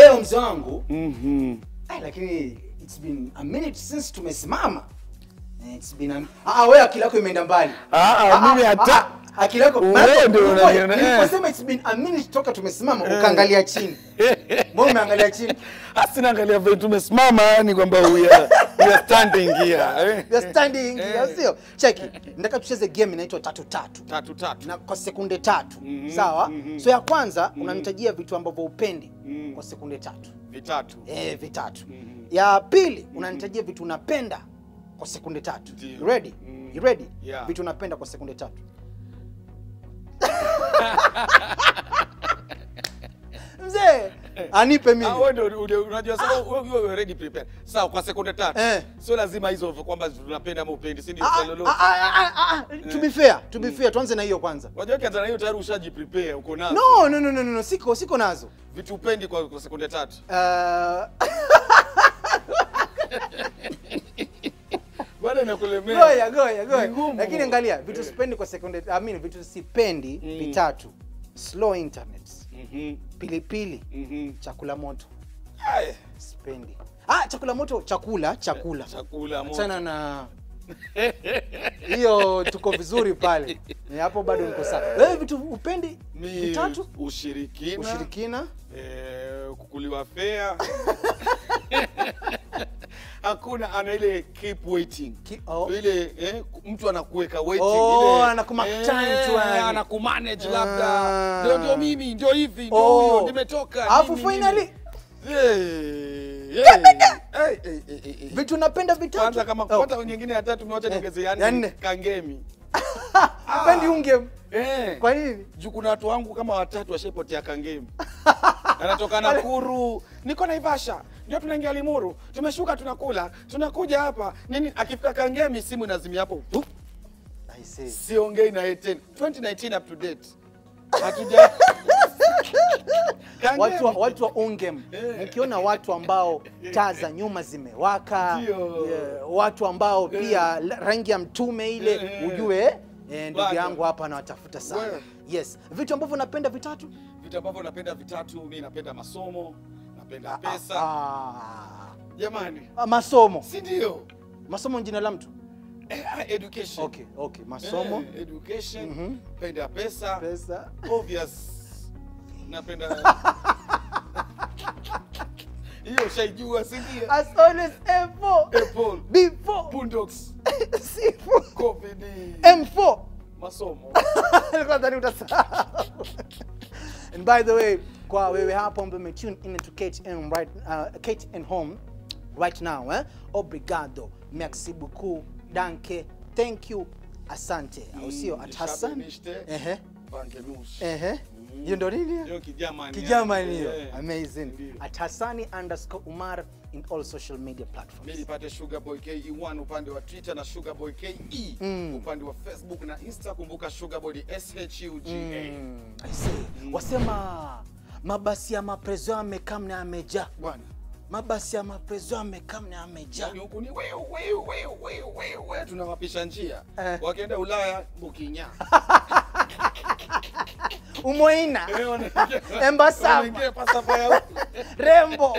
leo mzee wangu. Lakini it's been a minute since tumesimama. It's been a wewe akili yako imeenda mbali. Mimi hata akili yako wewe ndio unaniona. Nikosema it's been a minute toka tumesimama ukaangalia chini. Mbona umeangalia chini? Hasina angalia vile tumesimama yani kwamba we are standing here. We are standing here sio? Cheki. Nataka tucheze game inaitwa 3-3. Na kwa sekunde 3. Sawa? So ya kwanza unanitajia vitu ambavyo upendi kwa sekunde 3. Vitatu. Ya pili unanitajia vitu unapenda kwa sekunde 3. You ready? You ready? Yeah. Vitu unapenda kwa sekunde 3. Mzee, anipe mimi. Wewe ndio unajua sasa wewe ready prepare. Sasa kwa sekunde 3. Sio lazima hizo kwamba tunapenda au upendi, si ndio lolote. To be fair, tuanze na hiyo kwanza. Unajua ukianza na hiyo tayari ushaji prepare uko nazo. No, siko nazo. Vitu upendi kwa sekunde 3. Bwana nakulemea. Goya. Lakini angalia, vitu sipendi kwa sekunde, vitu sipendi vitatu. Slow internet. Pilipili. Chakula moto. Sipendi. Chakula moto, chakula. Chakula moto. Achana na hiyo tuko vizuri pale. Hapo bado niko sawa. Wewe vitu upendi vitatu? Ushirikina. Kukuliwa fea. Hakuna ana ile keep waiting. Ile mtu anakuweka waiting ile. Anakumanage labda. Ndio mimi, ndio hivi, ndio huyo, nimetoka. Alafu finally vitu napenda vitatu. Kwanza kama kupata nyingine ya tatu niwacha nigezeane kangemi. Upendi ungeme. Kwa nini? Juu kuna watu wangu kama watatu washepotea kangemi. Anatoka Nakuru, niko Naivasha. Ndio tunaingia Limuru, tumeshuka tunakula, tunakuja hapa. Nini akifika Kangemi simu inazimia hapo. I see. Siongei na 2019 up to date. Hatuja watu wa Ongem. Nikiona watu ambao taa za nyuma zimewaka, watu ambao pia rangi ya mtume ile ujue ndugu yangu hapa anawatafuta sana. Yes, vitu ambavyo napenda vitatu? Vitu ambavyo napenda vitatu, mimi napenda masomo. Napenda pesa. Jamani. Masomo. Si ndio? Masomo jina la mtu. Education. Okay, masomo. Education. Napenda pesa. Obvious. Napenda hiyo shaijua si ndio? As always Apple. B4. Bundox. C4. COVID. M4. Masomo. Nilikuwa ndani utasahau. And by the way, kwa wewe hapo mbele tune in to KTN KTN home right now. Obrigado, merci beaucoup, danke, thank you, asante. Au sio at Hassan. Bangemush. Hiyo ndio nini? Hiyo Kijamani hiyo. Amazing. At Hassani_Umar in all social media platforms. Mimi pate Sugar Boy KE1 upande wa Twitter na Sugar Boy KE upande wa Facebook na Insta, kumbuka Sugar Boy SHUGA. I see. Wasema mabasi ya maprezo amekam na amejaa bwana. Mabasi ya maprezo amekam na amejaa. Huko ni wewe tunawapisha njia. Wakienda Ulaya Bukinya. Umoina. Embasa. Rembo.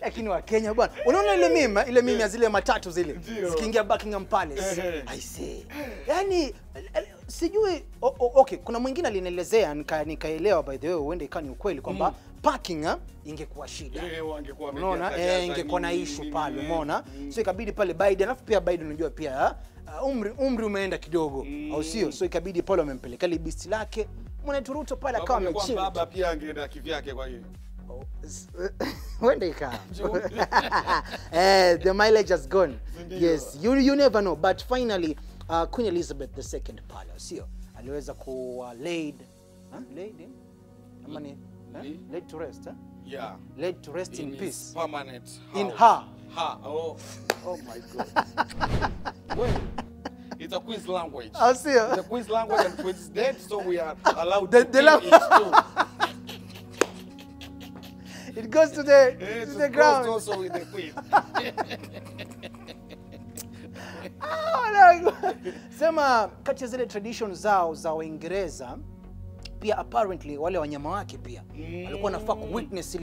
Lakini wa Kenya bwana. Unaona ile mimi ya zile matatu zile. Zikiingia Buckingham Palace. I see. Yaani sijui okay, kuna mwingine alinielezea nikaelewa, by the way uende ikani ukweli kwamba parking ingekuwa shida. Wangekuwa wamejaa. Unaona ingekuwa na issue pale, umeona? So ikabidi pale Biden, alafu pia Biden unajua pia umri umeenda kidogo au sio? So ikabidi pale amempeleka libisti lake Mwanaturuto pale akawa amechini. Baba pia angeenda kivyake kwa hiyo. Wende ika. The mileage has gone. Yes, you never know, but finally Queen Elizabeth the Second pale au sio? Aliweza kuwa laid. Ama ni laid to rest, yeah. Laid to rest in peace. Permanent. In her. Oh my God. Well, it's a Queen's language. I see. It's a Queen's language and Queen's dead, so we are allowed to love it too. It goes to the ground. It goes also with the Queen. Sema kati ya zile tradition zao za Uingereza pia apparently wale wanyama wake pia walikuwa nafaa witness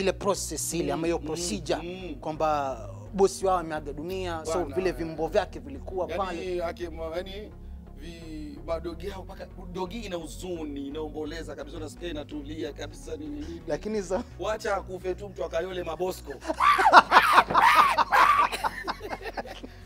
ile process ile ama hiyo procedure kwamba bosi wao ameaga dunia, so vile vimbo vyake vilikuwa pale yani badogi yao paka dogi ina huzuni inaomboleza kabisa na sikia inatulia kabisa nini lakini za wacha akufe tu mtu akayole mabosko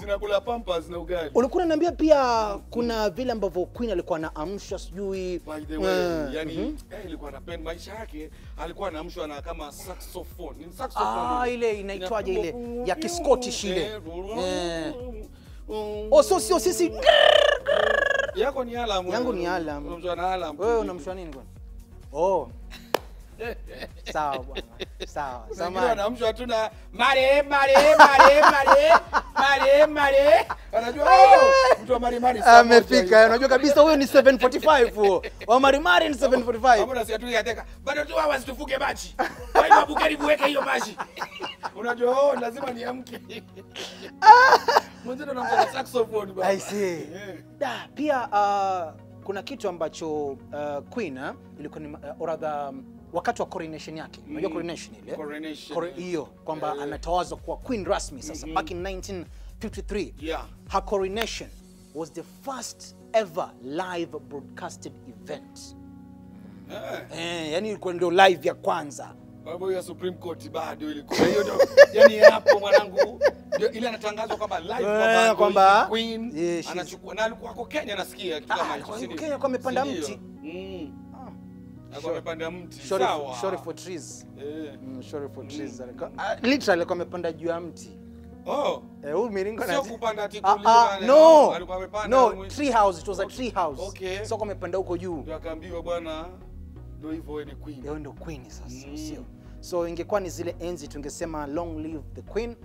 zinakula pampas na ugali ulikuwa unaniambia pia kuna vile ambavyo Queen alikuwa anaamshwa sijui by the way yani alikuwa anapenda maisha yake alikuwa anaamshwa na kama saxophone ni saxophone ile inaitwaje ile ya Kiscottish ile Ososio sisi yako ni alarm yangu ni alarm unamjua na alarm wewe unamshwa nini kwani oh sawa bwana sawa zamani unamshwa tu na mare mare mare mare mare mare unajua mtu wa mare mare amefika unajua kabisa huyo ni 745 huo wa mare mare ni 745 mbona si atulia teka bado tu hawa situfuke maji wewe babukeri buweke hiyo maji unajua oh lazima niamke mwanzo na saxophone baba I see da pia kuna kitu ambacho Queen ilikuwa ni rather wakati wa coronation yake unajua coronation ile hiyo kwamba ametawazwa kwa Queen rasmi sasa back in 1953 yeah her coronation was the first ever live broadcasted event yani ilikuwa ndio live ya kwanza baba ya Supreme Court bado ilikuwa hiyo ndio yani hapo mwanangu ile anatangazwa kwamba live kwamba Queen anachukua na alikuwa kwa Kenya nasikia kila mara Kenya kwa amepanda mti alikuwa amepanda mti sawa sorry for trees sorry for trees literally alikuwa amepanda juu ya mti oh huyu miringo na sio kupanda tikuliwa no alikuwa amepanda no tree house it was a tree house okay sio kama amepanda huko juu ndio akaambiwa bwana ndio hivyo ni Queen ndio ndio Queen sasa sio so ingekuwa ni zile enzi tungesema long live the Queen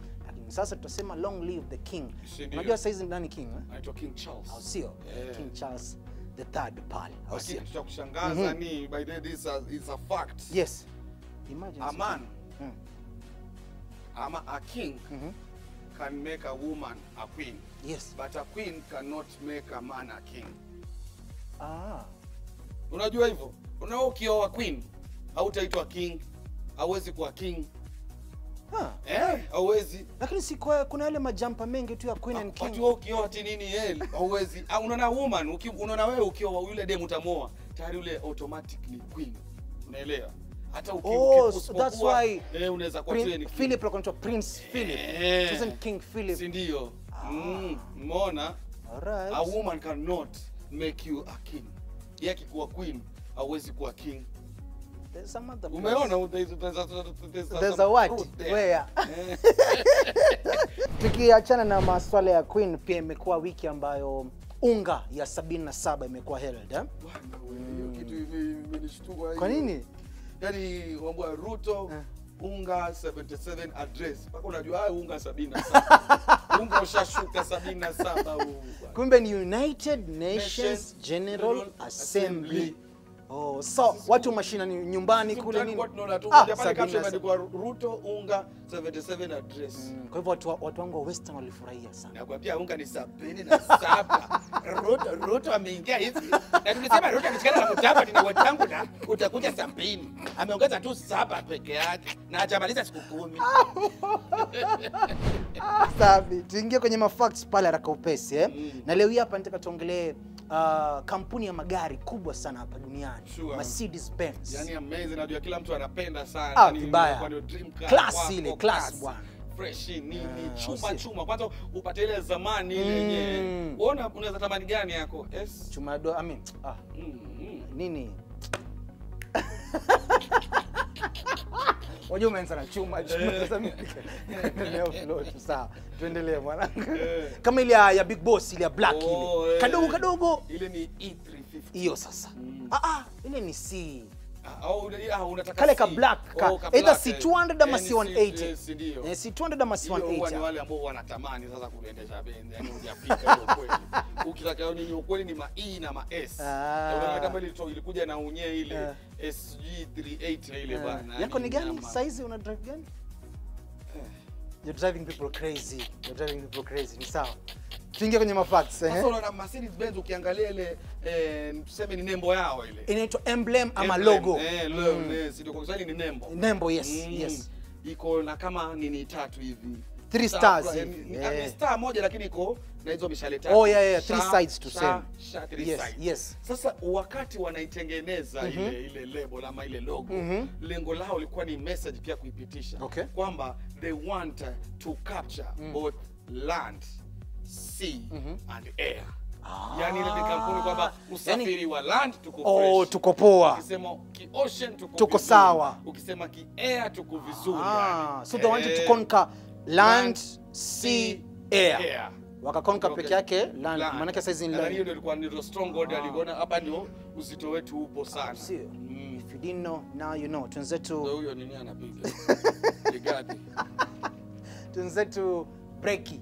sasa tutasema long live the king. Unajua sasa hizi ndani king anaitwa King Charles. Au sio? King Charles the Third pale. Au sio? Kitu kushangaza ni by the way this is a fact. Yes. Imagine a man. Ama a king can make a woman a queen. Yes. But a queen cannot make a man a king. Ah. Unajua hivyo? Unaokioa queen hautaitwa king. Hauwezi kuwa king. Hawezi. Lakini si kwa kuna yale majampa mengi tu ya Queen and King. Watu ukioa ati nini yale? Hawezi. Unaona woman, unaona wewe ukioa yule demu utamoa, tayari yule automatically queen. Unaelewa? Hata ukioa that's why unaweza kwa train. Philip anaitwa Prince Philip. Doesn't King Philip. Si ndio? Umeona? Alright. A woman cannot make you a king. Yaki kuwa queen, hawezi kuwa king. There's some other place. Umeona there's a what? Where? Tukiachana na maswala ya Queen pia imekuwa wiki ambayo unga ya 77 imekuwa herald eh? Kitu imenishtua. Kwa nini? Yaani mambo ya Ruto unga 77 address. Paka unajua unga 77. Unga ushashuka 77 huu. Kumbe ni United Nations General Assembly. Oh, so watu mashina ni nyumbani kule nini? Japani kama imeandikwa Ruto unga 77 address. Kwa hivyo watu wangu wa Western walifurahia sana. Nakwambia unga ni 77. Ruto ameingia hivi. Na tulisema Ruto amechikana na mtapa ni watu wangu na utakuja 70. Ameongeza tu 7 peke yake na hajamaliza siku 10. Safi. Tuingie kwenye mafacts pale haraka upesi eh. Na leo hapa nataka tuongelee kampuni ya magari kubwa sana hapa duniani Mercedes-Benz. Yani amazing najua kila mtu anapenda sana yani kwa ndio dream car. Class ile class bwana. Fresh nini chuma kwanza upate ile zamani ile yenyewe. Unaona unaweza tamani gani yako? Yes. Chuma do I mean nini? Wajua umesana chuma sasa mimi. Leo float sawa. Tuendelee mwanangu. Kama ile ya Big Boss ile ya black ile. Kadogo kadogo. Ile ni E350. Hiyo sasa. Ile ni C. Kale ka black ka either C200 ama C180. C200 ama C180. Wale ambao wanatamani sasa kuendesha Benz yani Afrika hiyo kweli. Ukitaka hiyo ni kweli ni ma E na ma S. Unaona kama ile ilikuja na unye ile SG380 ile bana. Yako ni gani? Size una drive gani? You're driving people crazy. You're driving people crazy. Ni sawa. Tinge kwenye mafacts eh. Sasa una Mercedes-Benz ukiangalia ile tuseme ni nembo yao ile. Inaitwa emblem ama logo. Sio kwa sababu ni nembo. Nembo yes, yes. Iko na kama nini tatu hivi. Three stars. Ni star moja lakini iko na hizo mishale tatu. Oh yeah yeah, three sides to same. Yes, yes. Sasa wakati wanaitengeneza ile label ama ile logo, lengo lao lilikuwa ni message pia kuipitisha kwamba they want to capture both land, sea and air. Yani ile kampuni kwamba usafiri wa land tuko fresh. Oh, tuko poa. Ukisema ki ocean tuko sawa. Ukisema ki air tuko vizuri yani. So they wanted to conquer land, sea, air. Wakakonka peke yake land. Maana yake size ni land. Ndio ilikuwa ndio stronghold aliona hapa ndio uzito wetu upo sana. If you didn't know, now you know. Tunzetu. Ndio huyo nini anapiga. Ligadi. Tunzetu breaki.